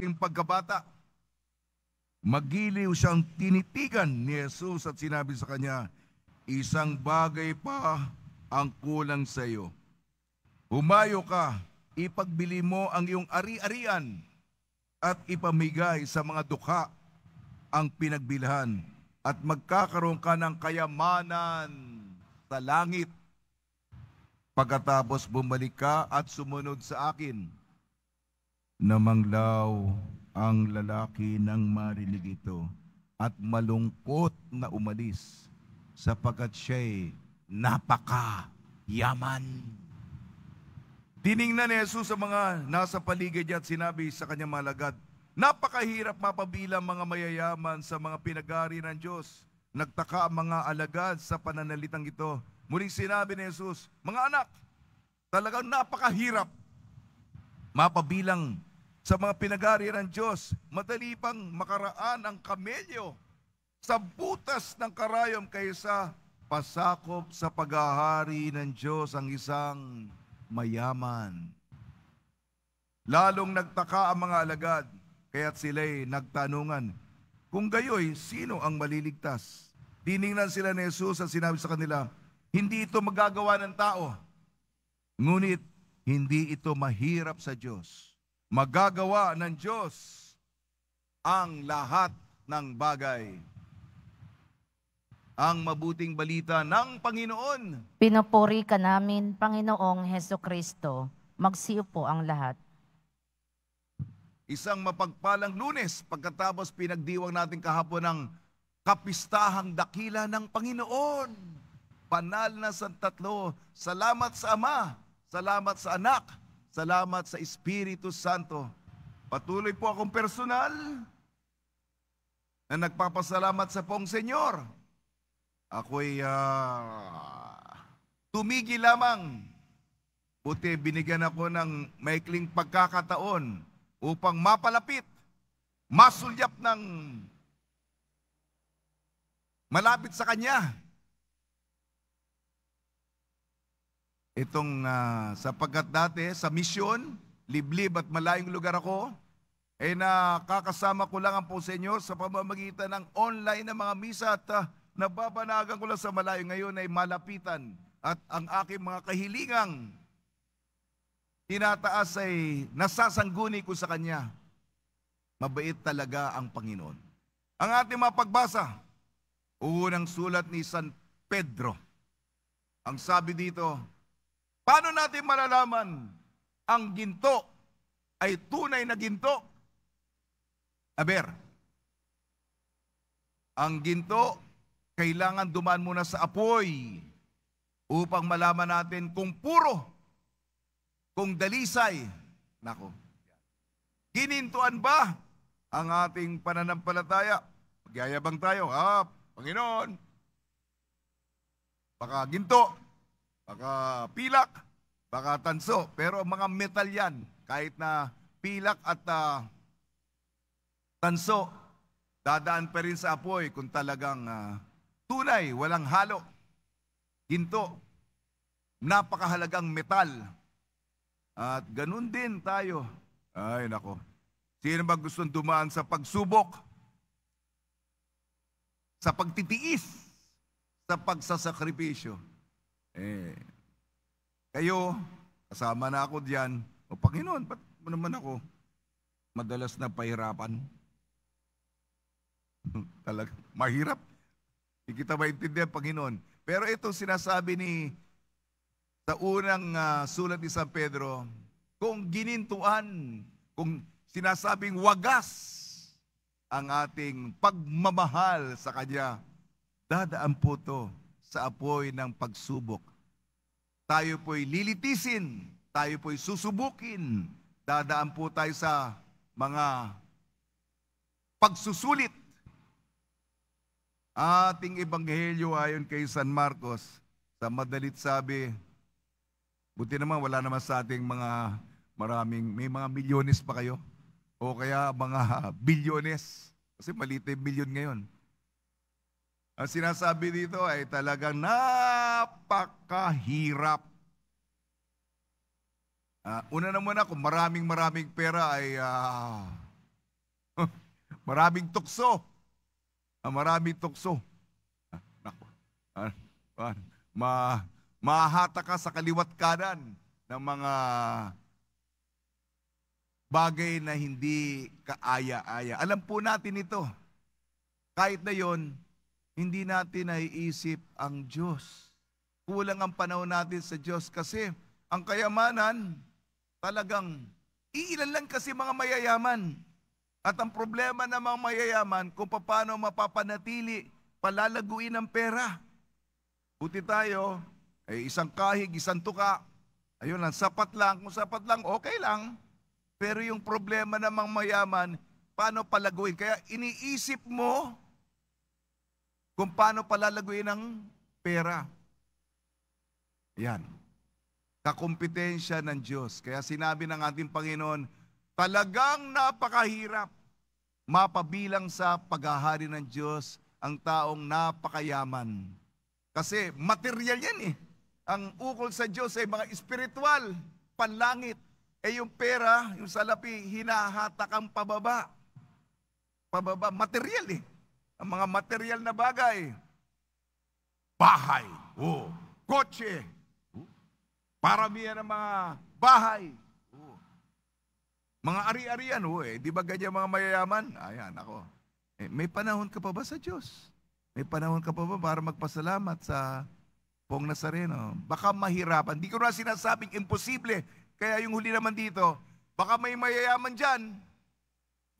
Yung pagkabata, magiliw siyang tinitigan ni Jesus at sinabi sa kanya, isang bagay pa ang kulang sa iyo. Humayo ka, ipagbili mo ang iyong ari-arian at ipamigay sa mga dukha ang pinagbilhan at magkakaroon ka ng kayamanan sa langit. Pagkatapos bumalik ka at sumunod sa akin. Namanglaw ang lalaki nang marinig ito at malungkot na umalis sapagkat siya'y napakayaman. Tiningnan ni Jesus sa mga nasa paligid niya at sinabi sa kanyang mga alagad, napakahirap mapabilang mga mayayaman sa mga pinag-ari ng Diyos. Nagtaka ang mga alagad sa pananalitang ito. Muling sinabi ni Jesus, mga anak, talagang napakahirap mapabilang sa mga pinag-ari ng Diyos, madali pang makaraan ang kamelyo sa butas ng karayom kaysa pasakop sa paghahari ng Diyos ang isang mayaman. Lalong nagtaka ang mga alagad, kaya't sila'y nagtanungan, kung gayoy, sino ang maliligtas? Tiningnan sila ni Jesus at sinabi sa kanila, hindi ito magagawa ng tao, ngunit hindi ito mahirap sa Diyos. Magagawa ng Diyos ang lahat ng bagay. Ang mabuting balita ng Panginoon. Pinupuri ka namin, Panginoong Hesukristo. Magsiupo ang lahat. Isang mapagpalang Lunes pagkatapos pinagdiwang natin kahapon ng kapistahang dakila ng Panginoon. Banal na sa tatlo. Salamat sa Ama, salamat sa Anak, salamat sa Espiritu Santo. Patuloy po akong personal na nagpapasalamat sa pong Senyor. Ako'y tumigil lamang. Buti binigyan ako ng maikling pagkakataon upang mapalapit, masulyap ng malapit sa Kanya. Itong sapagkat dati sa misyon, liblib at malayong lugar ako, ay nakakasama ko lang ang po sa inyo sa pamamagitan ng online na mga misa at nababanagan ko lang sa malayo. Ngayon ay malapitan at ang aking mga kahilingang tinataas ay nasasangguni ko sa Kanya. Mabait talaga ang Panginoon. Ang ating mapagbasa, unang sulat ni San Pedro. Ang sabi dito, paano natin malalaman ang ginto ay tunay na ginto? Aber, ang ginto, kailangan dumaan muna sa apoy upang malaman natin kung puro, kung dalisay. Nako, ginintuan ba ang ating pananampalataya? Magyayabang tayo, Panginoon, baka ginto, baka pilak, baka tanso, pero mga metal yan. Kahit na pilak at tanso, dadaan pa rin sa apoy kung talagang tunay, walang halo. Ginto, napakahalagang metal. At ganun din tayo. Ay nako, sino ba gustong dumaan sa pagsubok? Sa pagtitiis? Sa pagsasakripisyo? Kayo, kasama na ako diyan. O Panginoon, ba't naman ako madalas na pahirapan? Talaga, mahirap. Hindi kita maintindihan, Panginoon. Pero ito sinasabi ni sa unang sulat ni San Pedro, kung ginintuan, kung sinasabing wagas ang ating pagmamahal sa Kanya, dadaan po to sa apoy ng pagsubok. Tayo po'y lilitisin, tayo po'y susubukin, dadaan po tayo sa mga pagsusulit. Ating ebanghelyo ayon kay San Marcos, sa madalit sabi, buti naman wala naman sa ating mga maraming, may mga milyones pa kayo, o kaya mga bilyones, kasi maliit na bilyon ngayon. Ang sinasabi dito ay talagang napakahirap. Una na muna, kung maraming pera ay Maraming tukso. Maraming tukso. Mahahata ka sa kaliwat kanan ng mga bagay na hindi kaaya-aya. Alam po natin ito. Kahit na yon, hindi natin naiisip ang Diyos. Kulang ang panahon natin sa Diyos kasi ang kayamanan talagang iilan lang kasi mga mayayaman. At ang problema ng mga mayayaman kung paano mapapanatili, palalaguin ang pera. Buti tayo, ay isang kahig, isang tuka. Ayun lang, sapat lang. Kung sapat lang, okay lang. Pero yung problema ng mga mayaman, paano palaguin? Kaya iniisip mo kung paano palalaguin ang pera. Yan. Kakompetensya ng Diyos. Kaya sinabi ng ating Panginoon, talagang napakahirap mapabilang sa paghahari ng Diyos ang taong napakayaman. Kasi material yan eh. Ang ukol sa Diyos ay mga espiritual, panlangit. Eh yung pera, yung salapi, hinahatak ang pababa. Pababa, material eh. Ang mga material na bagay. Bahay, oh. Kotse, oh. Paramihan ng mga bahay. Oh. Mga ari-arian, oh eh. Di ba ganyan mga mayayaman? Ayan, ako. Eh, may panahon ka pa ba sa Diyos? May panahon ka pa ba para magpasalamat sa Pong Nazareno? Baka mahirapan. Di ko na sinasabing imposible. Kaya yung huli naman dito, baka may mayayaman dyan,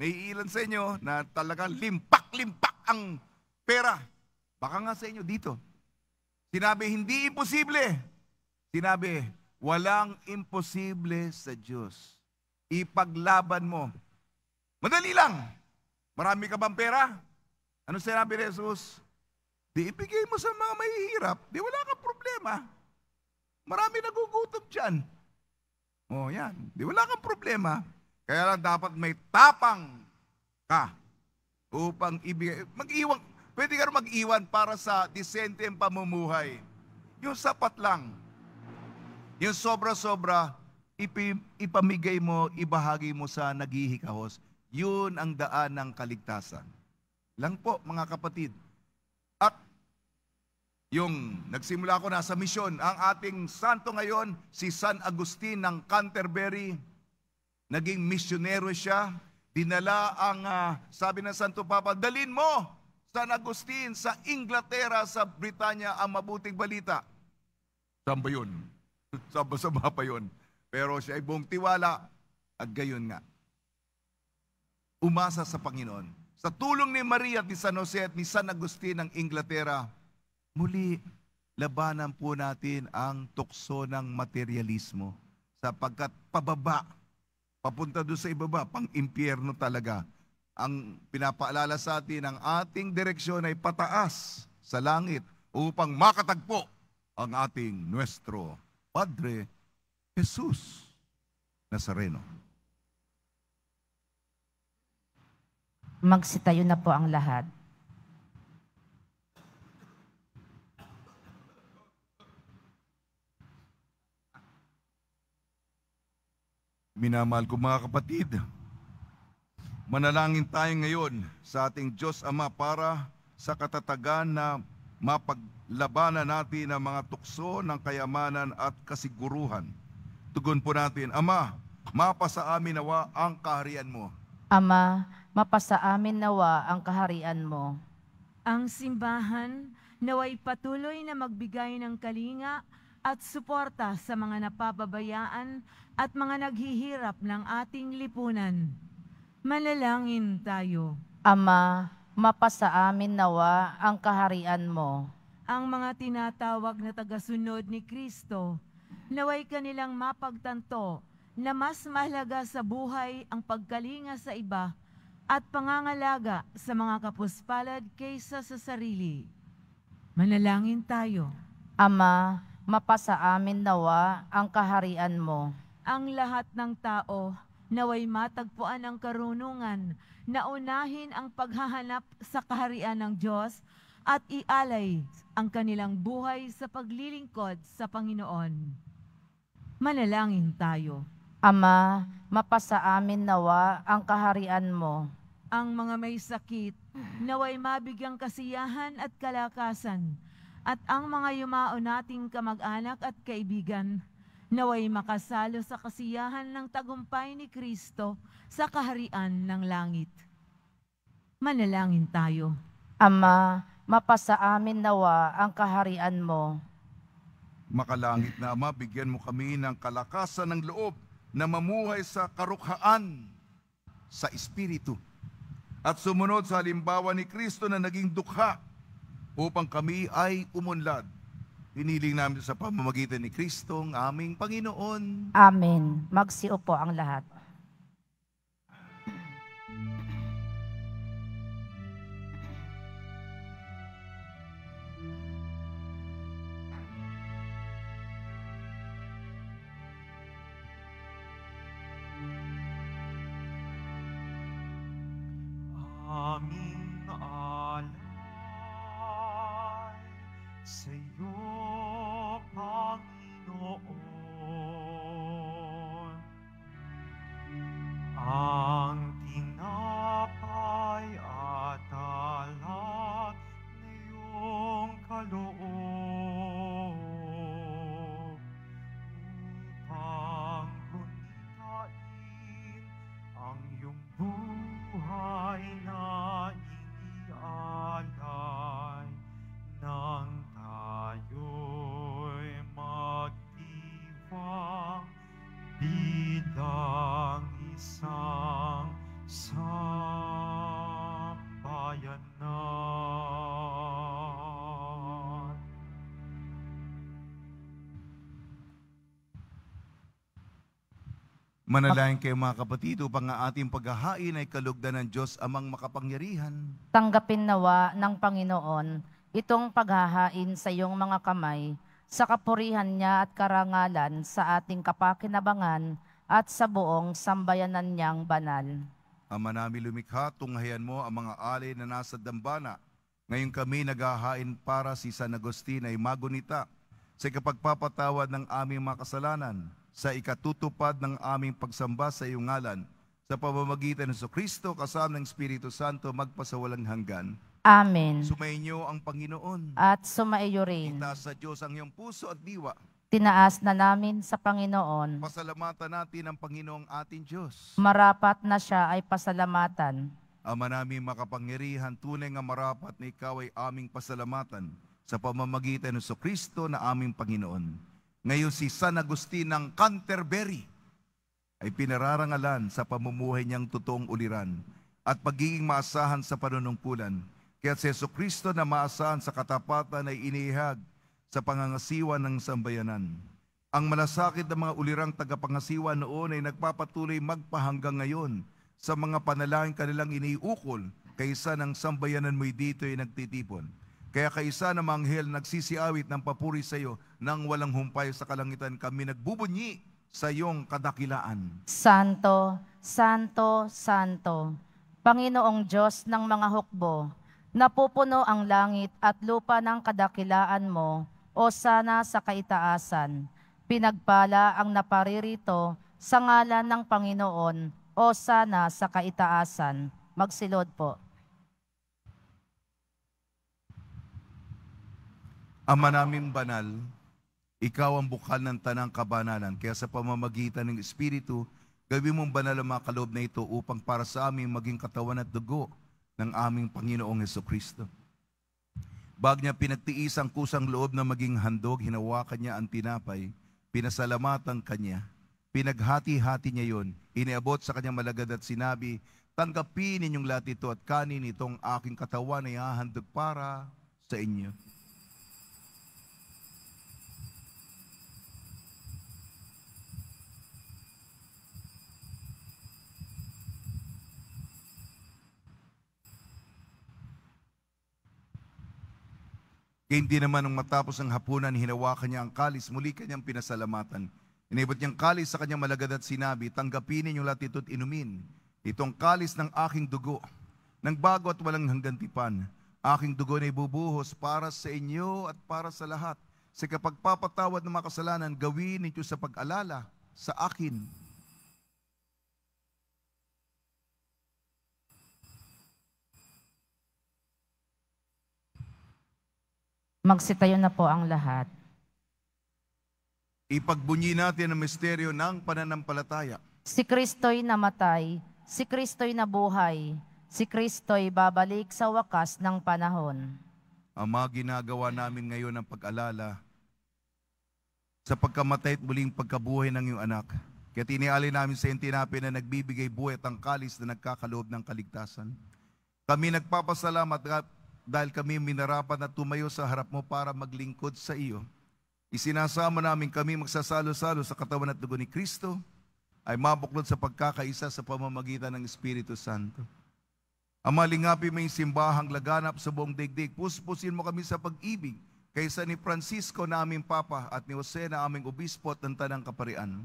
naiilan sa inyo na talagang limpak-limpak ang pera. Baka nga sa inyo dito. Sinabi, hindi imposible. Sinabi, walang imposible sa Diyos. Ipaglaban mo. Madali lang. Marami ka bang pera? Ano sinabi ni Jesus? Di ibigay mo sa mga mahihirap. Di wala kang problema. Marami nagugutom dyan. Oh, yan. Di wala kang problema. Kaya lang dapat may tapang ka upang ibigay. Mag-iwan. Pwede ka rin mag-iwan para sa disente ang pamumuhay. Yung sapat lang. Yung sobra-sobra, ipamigay mo, ibahagi mo sa naghihikahos. Yun ang daan ng kaligtasan. Lang po, mga kapatid. At yung nagsimula ko na sa misyon, ang ating santo ngayon, si San Agustin ng Canterbury, naging misyonero siya, dinala ang, sabi ng Santo Papa, dalin mo, San Agustin, sa Inglaterra, sa Britanya, ang mabuting balita. Saan ba yun? Saba-saba pa yun. Pero siya ay buong tiwala, at gayon nga. Umasa sa Panginoon. Sa tulong ni Maria at ni San Jose at ni San Agustin ng Inglaterra, muli, labanan po natin ang tukso ng materialismo sapagkat pababa, papunta doon sa ibaba, pang-impyerno talaga. Ang pinapaalala sa atin, ang ating direksyon ay pataas sa langit upang makatagpo ang ating Nuestro Padre Jesus Nazareno. Magsitayo na po ang lahat. Minamahal ko mga kapatid, manalangin tayo ngayon sa ating Diyos Ama para sa katatagan na mapaglabanan natin ang mga tukso ng kayamanan at kasiguruhan. Tugon po natin, Ama, mapasa amin nawa ang kaharian mo. Ama, mapasa amin nawa ang kaharian mo. Ang simbahan nawa'y patuloy na magbigay ng kalinga at suporta sa mga napababayaan at mga naghihirap ng ating lipunan. Manalangin tayo. Ama, mapasa amin nawa ang kaharian mo. Ang mga tinatawag na tagasunod ni Kristo, naway kanilang mapagtanto na mas mahalaga sa buhay ang pagkalinga sa iba at pangangalaga sa mga kapuspalad kaysa sa sarili. Manalangin tayo. Ama, mapasa amin nawa ang kaharian mo. Ang lahat ng tao naway matagpuan ang karunungan na unahin ang paghahanap sa kaharian ng Diyos at ialay ang kanilang buhay sa paglilingkod sa Panginoon. Manalangin tayo. Ama, mapasa amin nawa ang kaharian mo. ang mga may sakit, naway mabigyang kasiyahan at kalakasan, at ang mga yumao nating kamag-anak at kaibigan, naway makasalo sa kasiyahan ng tagumpay ni Kristo sa kaharian ng langit. Manalangin tayo. Ama, mapasa amin nawa ang kaharian mo. Makalangit na Ama, bigyan mo kami ng kalakasan ng loob na mamuhay sa karukhaan, sa Espiritu, at sumunod sa halimbawa ni Kristo na naging dukha upang kami ay umunlad. Hiniling namin sa pamamagitan ni Kristo ang aming Panginoon. Amen. Magsiupo ang lahat. Manalain kayo mga kapatid upang ang ating paghahain ay kalugdan ng Diyos amang makapangyarihan. Tanggapin nawa ng Panginoon itong paghahain sa iyong mga kamay sa kapurihan niya at karangalan sa ating kapakinabangan at sa buong sambayanan niyang banal. Ama namin lumikha, tunghayan mo ang mga alay na nasa dambana. Ngayon kami naghahain para si San Agustin ay magunita sa kapagpapatawad ng aming mga kasalanan, sa ikatutupad ng aming pagsamba sa iyong ngalan, sa pamamagitan ng Hesukristo kasama ng Espiritu Santo magpasawalang hanggan. Amen. Sumainyo ang Panginoon. At sumaiyo rin. Itaas sa Diyos ang iyong puso at diwa. Tinaas na namin sa Panginoon. Pasalamatan natin ang Panginoong ating Diyos. Marapat na siya ay pasalamatan. Ama namin makapangyarihan, tunay nga marapat na ikaw ay aming pasalamatan sa pamamagitan ng Hesukristo na aming Panginoon. Ngayon si San Agustin ng Canterbury ay pinararangalan sa pamumuhay niyang totoong uliran at pagiging maasahan sa panunungkulan. Kaya si Hesukristo na maasahan sa katapatan ay inihag sa pangangasiwa ng sambayanan. Ang malasakit ng mga ulirang tagapangasiwa noon ay nagpapatuloy magpahanggang ngayon sa mga panalangin kanilang iniukol kaysa ng sambayanan mo'y dito ay nagtitipon. Kaya kaisa ng manghel nagsisiawit ng papuri sa iyo nang walang humpay sa kalangitan kami nagbubunyi sa iyong kadakilaan. Santo, Santo, Santo, Panginoong Diyos ng mga hukbo, napupuno ang langit at lupa ng kadakilaan mo, o sana sa kaitaasan. Pinagpala ang naparirito sa ngalan ng Panginoon, o sana sa kaitaasan. Magsilod po. Ama namin banal, ikaw ang bukal ng tanang kabanalan, kaya sa pamamagitan ng Espiritu, gawin mong banal ang mga kaloob na ito upang para sa amin maging katawan at dugo ng aming Panginoong Hesukristo. Bag niya pinagtiis ang kusang loob na maging handog, hinawakan niya ang tinapay, pinasalamatan kanya, pinaghati-hati niya yon, iniabot sa kanya malagad at sinabi, tanggapin ninyong lahat ito at kanin itong aking katawan ay hahandog para sa inyo. Kaya hindi naman nung matapos ang hapunan, hinawakan niya ang kalis, muli kanyang pinasalamatan. Inibot niyang kalis sa kanyang malagad at sinabi, tanggapinin yung lahat ito't inumin. Itong kalis ng aking dugo, ng bago at walang hanggantipan. Aking dugo na ibubuhos para sa inyo at para sa lahat. Sa kapagpapatawad ng mga kasalanan, gawin ninyo sa pag-alala sa akin. Magsitayo na po ang lahat. Ipagbunyi natin ang misteryo ng pananampalataya. Si Kristo'y namatay, si Kristo'y nabuhay, si Kristo'y babalik sa wakas ng panahon. Ama, ginagawa namin ngayon ang pag-alala sa pagkamatay at muling pagkabuhay ng iyong anak. Kaya tiniali namin sa intinapin na nagbibigay buhay at ang kalis na nagkakaloob ng kaligtasan. Kami nagpapasalamat dahil kami minarapat na tumayo sa harap mo para maglingkod sa iyo. Isinasama namin kami magsasalo-salo sa katawan at dugo ni Kristo ay mabuklod sa pagkakaisa sa pamamagitan ng Espiritu Santo. Ama, lingapin mo yung simbahang laganap sa buong digdig. Puspusin mo kami sa pag-ibig kaysa ni Francisco na aming Papa at ni Jose na aming Obispo at ng Tanang Kaparian.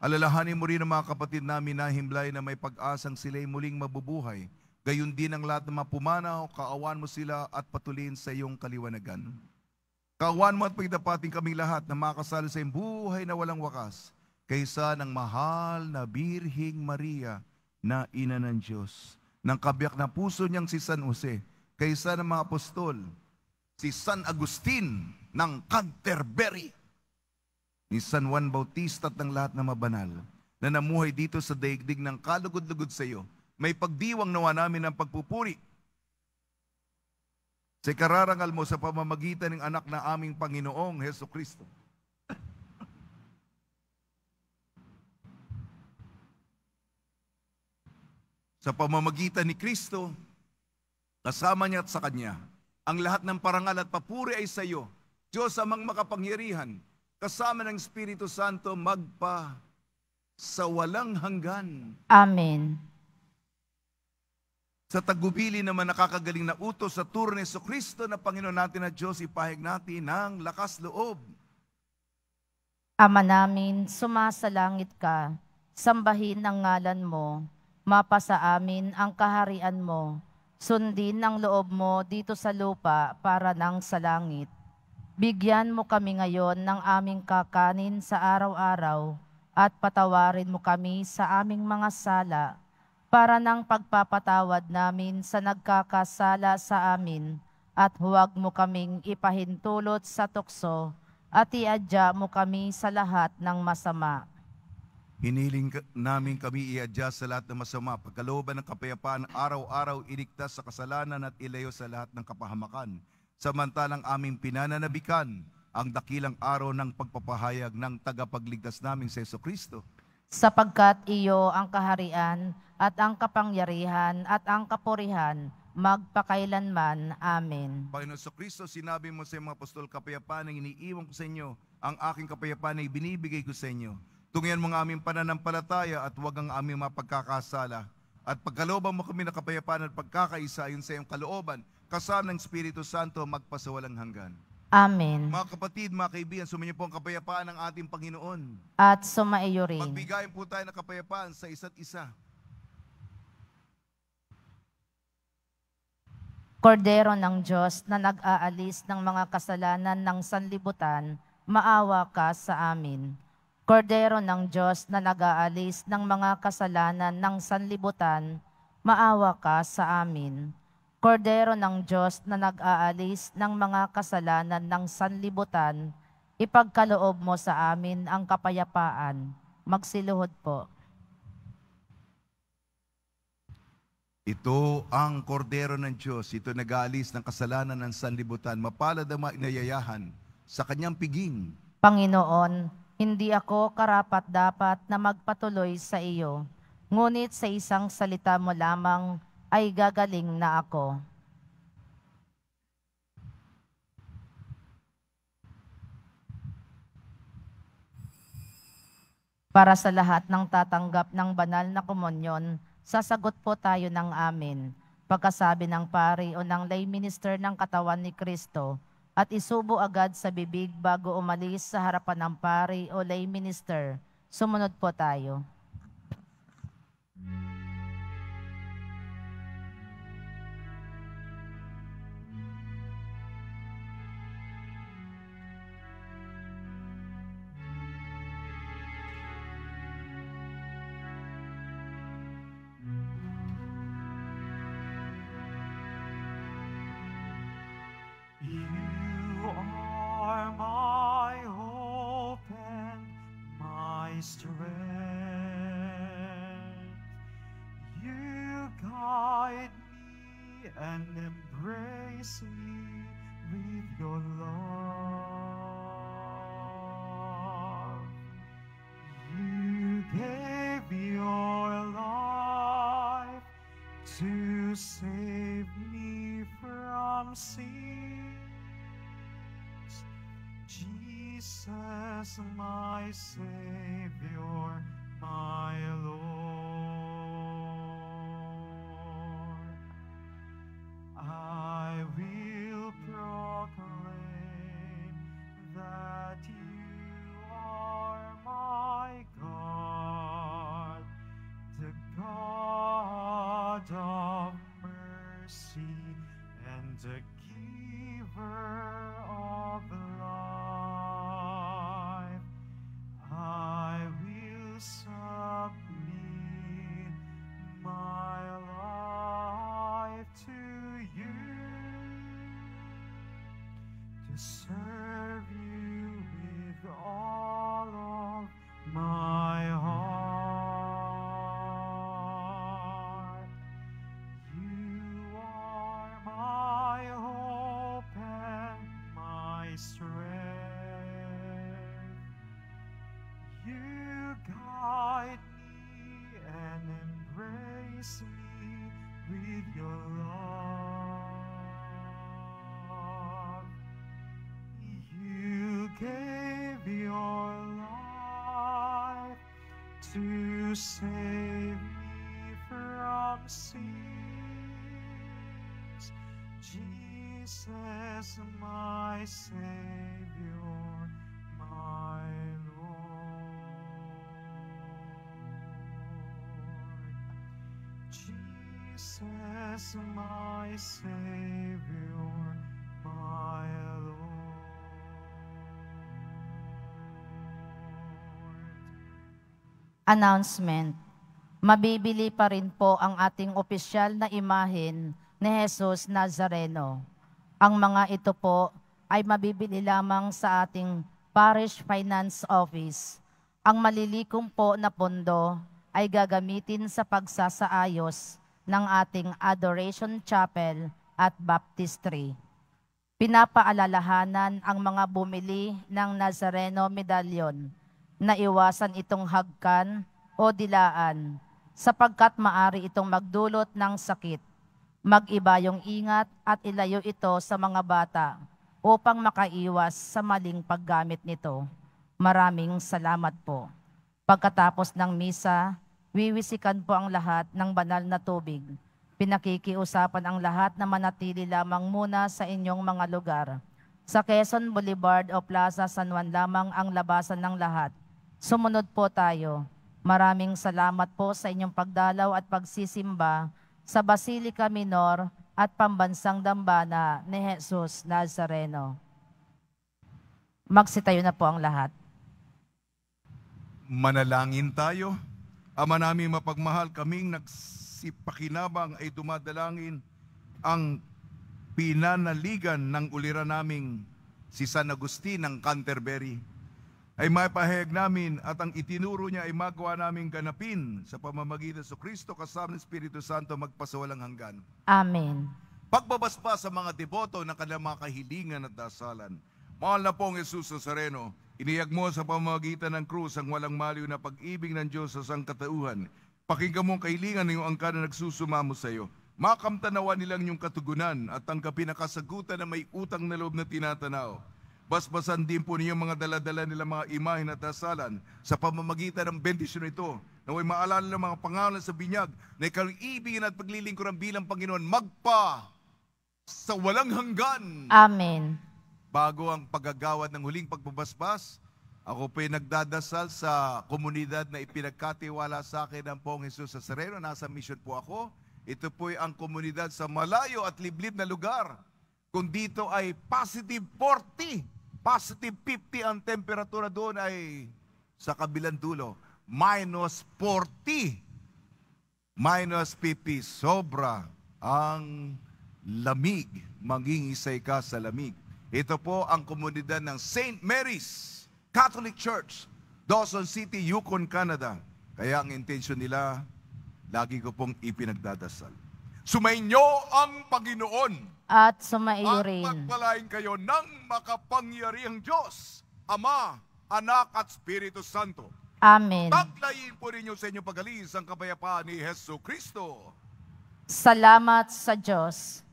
Alalahanin mo rin ang mga kapatid namin na himlay na may pag-asang sila'y muling mabubuhay. Gayun din ang lahat na mapumanaw, kaawan mo sila at patuloyin sa iyong kaliwanagan. Kaawan mo at pagdapating kaming lahat na makasalo sa iyong buhay na walang wakas kaysa ng mahal na Birhing Maria na Ina ng Diyos, ng kabiyak na puso niyang si San Jose, kaysa ng mga apostol, si San Agustin ng Canterbury, ni San Juan Bautista at ng lahat na mabanal na namuhay dito sa daigdig ng kalugod-lugod sa iyo. May pagdiwang nawa namin ng pagpupuri sa kararangal mo sa pamamagitan ng anak na aming Panginoong Hesukristo. Sa pamamagitan ni Kristo, kasama niya at sa Kanya, ang lahat ng parangal at papuri ay sa iyo, Diyos amang makapangyarihan, kasama ng Espiritu Santo magpa sa walang hanggan. Amen. Sa tagubili naman nakakagaling na utos sa turo ni Hesukristo na Panginoon natin na Diyos, ipahayag natin ng lakas loob. Ama namin, sumasalangit ka, sambahin ang ngalan mo, mapasa amin ang kaharian mo, sundin ang loob mo dito sa lupa para nang sa langit. Bigyan mo kami ngayon ng aming kakanin sa araw-araw at patawarin mo kami sa aming mga sala para nang pagpapatawad namin sa nagkakasala sa amin at huwag mo kaming ipahintulot sa tukso at iadya mo kami sa lahat ng masama. Hiniling namin kami iadya sa lahat ng masama, pagkalooban ng kapayapaan araw-araw iligtas sa kasalanan at ilayo sa lahat ng kapahamakan. Samantalang aming pinananabikan ang dakilang araw ng pagpapahayag ng tagapagligtas namin sa Hesukristo. Sapagkat iyo ang kaharian at ang kapangyarihan at ang kapurihan magpakailanman. Amen. Panginoon Hesukristo, sinabi mo sa mga apostol, kapayapaan ang iniiwan ko sa inyo, ang aking kapayapaan ay binibigay ko sa inyo. Tungyan mo ang aming pananampalataya at huwag ang aming mapagkakasala. At pagkalooban mo kami na kapayapaan at pagkakaisa ayon sa iyong kalooban, kasama ng Espiritu Santo magpasawalang hanggan. Amen. Mga kapatid, mga kaibigan, sumainyo po ang kapayapaan ng ating Panginoon. At sumaiyo rin. Magbigayin po tayo ng kapayapaan sa isa't isa. Cordero ng Diyos na nag-aalis ng mga kasalanan ng sanlibutan, maawa ka sa amin. Cordero ng Diyos na nag-aalis ng mga kasalanan ng sanlibutan, maawa ka sa amin. Cordero ng Diyos na nag-aalis ng mga kasalanan ng sanlibutan, ipagkaloob mo sa amin ang kapayapaan. Magsiluhod po. Ito ang Cordero ng Diyos, ito nag-aalis ng kasalanan ng sanlibutan, mapalad ang inayayahan sa kanyang piging. Panginoon, hindi ako karapat-dapat na magpatuloy sa iyo, ngunit sa isang salita mo lamang, ay gagaling na ako. Para sa lahat ng tatanggap ng banal na komunyon, sasagot po tayo ng amin, pagkasabi ng pari o ng lay minister ng katawan ni Kristo, at isubo agad sa bibig bago umalis sa harapan ng pari o lay minister. Sumunod po tayo. You Guide me and embrace me with your love. You gave your life to save me from sins. Jesus, my Savior, my Lord, I will proclaim that you are my God, the God of mercy and the giver of life. I will submit my life to you, to serve you with all of my heart. You are my hope and my strength. You guide me and embrace me with your love. You gave your life to save me from sins. Jesus, my Savior, my Lord. Jesus, my Savior, my Lord. Announcement. Mabibili pa rin po ang ating opisyal na imahen ni Jesus Nazareno. Ang mga ito po ay mabibili lamang sa ating Parish Finance Office. Ang malilikom po na pondo ay gagamitin sa pagsasaayos ng ating Adoration Chapel at Baptistry. Pinapaalalahanan ang mga bumili ng Nazareno Medallion na iwasan itong hagkan o dilaan sapagkat maari itong magdulot ng sakit. Mag-iba yung ingat at ilayo ito sa mga bata upang makaiwas sa maling paggamit nito. Maraming salamat po. Pagkatapos ng misa, wiwisikan po ang lahat ng banal na tubig. Pinakikiusapan ang lahat na manatili lamang muna sa inyong mga lugar. Sa Quezon Boulevard o Plaza San Juan lamang ang labasan ng lahat. Sumunod po tayo. Maraming salamat po sa inyong pagdalaw at pagsisimba sa Basilica Minor at Pambansang Dambana ni Jesus Nazareno. Magsitayo na po ang lahat. Manalangin tayo. Ama namin mapagmahal, kaming nagsipakinabang ay dumadalangin ang pinanaligan ng uliran naming si San Agustin ng Canterbury. Ay maipahayag namin at ang itinuro niya ay magawa naming ganapin sa pamamagitan sa Kristo kasama ng Espiritu Santo magpasawalang hanggan. Amen. Pagbabaspa sa mga deboto ng kanilang mga kahilingan at dasalan. Mahal na pong Jesus Nazareno, iniyag mo sa pamamagitan ng krus ang walang maliw na pag-ibig ng Diyos sa sangkatauhan. Pakinggan mong kahilingan ng iyong angkan na nagsusumamo sa iyo. Makamtanawa nilang iyong katugunan at tanggapin na kasagutan na may utang na loob na tinatanaw. Basbasan din po ninyo mga daladala nila mga imahin at dasalan sa pamamagitan ng bendisyon ito na huwag maalala ng mga pangalan sa binyag na ikaliibigin at paglilingkuran bilang Panginoon magpa sa walang hanggan. Amen. Bago ang paggagawad ng huling pagbabasbas, ako po'y nagdadasal sa komunidad na ipinagkatiwala sa akin ng Poong Jesus Nazareno. Nasa mission po ako. Ito po'y ang komunidad sa malayo at liblib na lugar. Kung dito ay positive 40. Positive 50 ang temperatura doon ay sa kabilang dulo. Minus 40. Minus 50. Sobra ang lamig. Mangingisay ka sa lamig. Ito po ang komunidad ng St. Mary's Catholic Church, Dawson City, Yukon, Canada. Kaya ang intention nila, lagi ko pong ipinagdadasal. Sumainyo ang Panginoon at sumaiyo rin. At pagpalain kayo ng makapangyarihang Diyos, Ama, Anak at Espiritu Santo. Amen. Taklayin po rin sa inyong pag-alis ang kapayapaan ni Hesukristo. Salamat sa Diyos.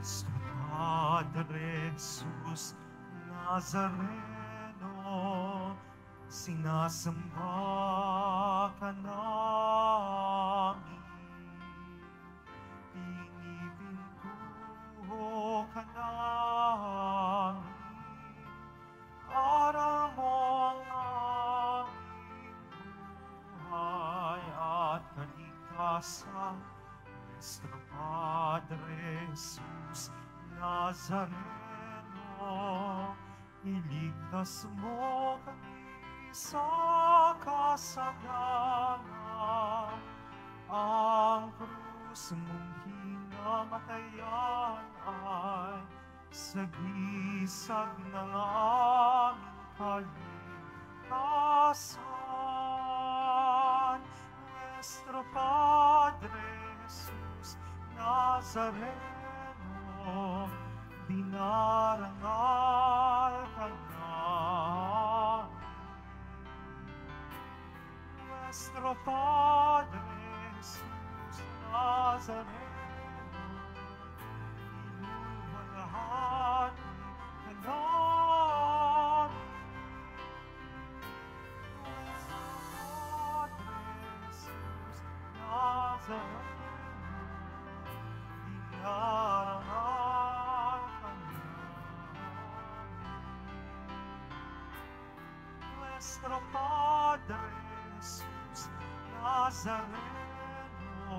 San Padre Jesus Nazareno, sinasamba ka namin. Pinipintuho ka namin, para mo ang aming buhay at kaligtasan. Nuestro Padre Jesus Nazareno, iligtas mo kami sa kasalanan. Ang krus mong hinamatayan ay sagisag ng aming kaligtasan. Nuestro Padre Jesus Nazareno, dinarangal ka namin. Nuestro Padre Jesus Nazareno, iluwalahan ka namin. Nuestro Padre Jesus Nazareno, dinarangal ka namin. Nuestro Padre Jesus Nazareno,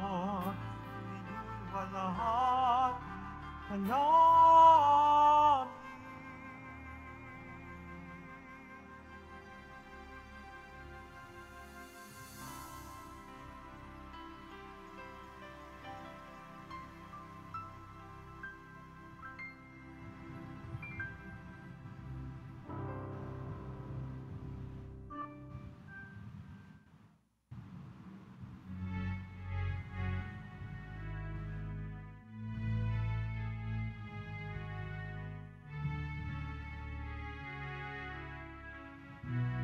iniwalahan ka namin.